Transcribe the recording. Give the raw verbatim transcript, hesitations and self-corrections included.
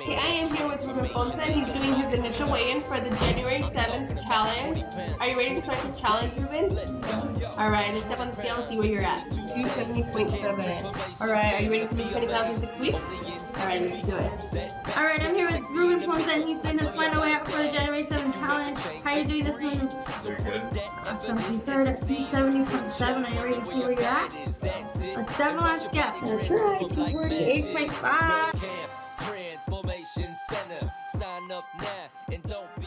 Okay, I am here with Ruben Ponce. He's doing his initial weigh-in for the January seventh challenge. Are you ready to start this challenge, Ruben? Alright, let's step on the scale and see where you're at. two seventy point seven. Alright, are you ready to lose twenty pounds in six weeks? Alright, let's do it. Alright, I'm here with Ruben Ponce and he's doing his final weigh-up for the January seventh challenge. How are you doing this one? Very good. Awesome. So you started at two seventy point seven. Are you ready to see where you're at? Let's step on the scale. That's right, two forty-eight point five. Transformation Center. Sign up now and don't